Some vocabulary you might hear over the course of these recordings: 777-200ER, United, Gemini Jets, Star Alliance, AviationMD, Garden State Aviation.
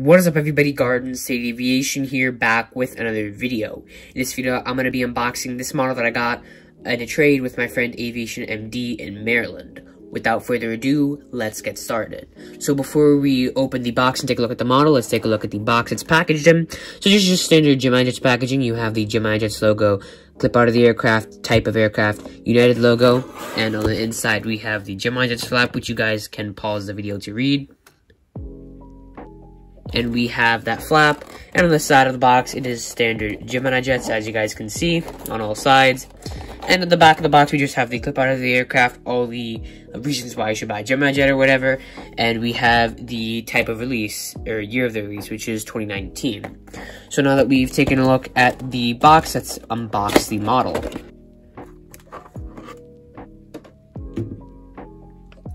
What is up, everybody? Garden State Aviation here, back with another video. In this video, I'm going to be unboxing this model that I got in a trade with my friend AviationMD in Maryland. Without further ado, let's get started. So before we open the box and take a look at the model, let's take a look at the box it's packaged in. So this is just standard Gemini Jets packaging. You have the Gemini Jets logo, clip out of the aircraft, type of aircraft, United logo, and on the inside we have the Gemini Jets flap, which you guys can pause the video to read. And we have that flap, and on the side of the box it is standard Gemini Jets, as you guys can see on all sides. And at the back of the box we just have the clip out of the aircraft, all the reasons why you should buy a Gemini Jet or whatever, and we have the type of release or year of the release, which is 2019. So now that we've taken a look at the box, let's unbox the model.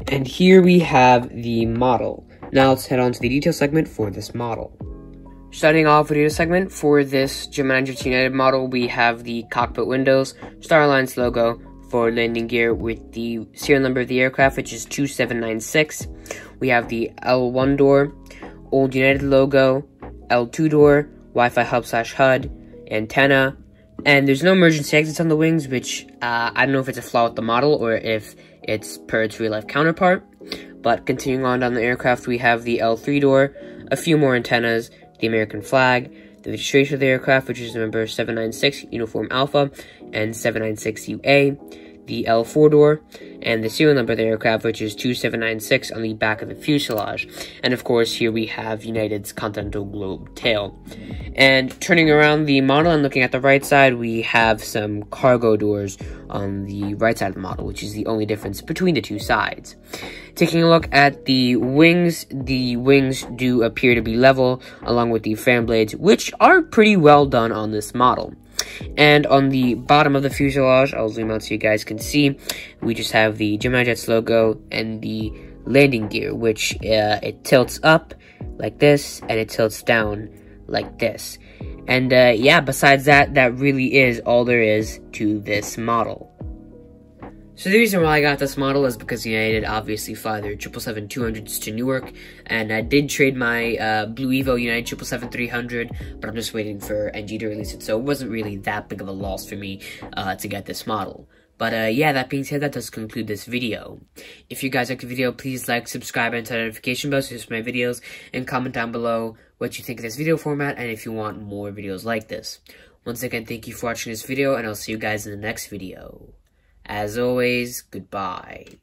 And here we have the model. Now let's head on to the detail segment for this model. Starting off with the detail segment for this Gemini Jets United model, we have the cockpit windows, Star Alliance logo, forward landing gear with the serial number of the aircraft, which is 2796. We have the L1 door, old United logo, L2 door, Wi-Fi hub/HUD, antenna, and there's no emergency exits on the wings, which I don't know if it's a flaw with the model or if it's per its real-life counterpart. But continuing on down the aircraft, we have the L3 door, a few more antennas, the American flag, the registration of the aircraft, which is number 796 Uniform Alpha and 796 UA, the L4 door, and the serial number of the aircraft, which is 2796 on the back of the fuselage. And of course, here we have United's Continental Globe tail. And turning around the model and looking at the right side, we have some cargo doors on the right side of the model, which is the only difference between the two sides. Taking a look at the wings do appear to be level, along with the fan blades, which are pretty well done on this model. And on the bottom of the fuselage, I'll zoom out so you guys can see, we just have the Gemini Jets logo and the landing gear, which it tilts up like this, and it tilts down like this. And yeah, besides that, that really is all there is to this model. So the reason why I got this model is because United obviously fly their 777-200s to Newark, and I did trade my Blue Evo United 777-300, but I'm just waiting for NG to release it, so it wasn't really that big of a loss for me to get this model. But yeah, that being said, that does conclude this video. If you guys liked the video, please like, subscribe, and turn on the notification bell so you my videos, and comment down below what you think of this video format and if you want more videos like this. Once again, thank you for watching this video, and I'll see you guys in the next video. As always, goodbye.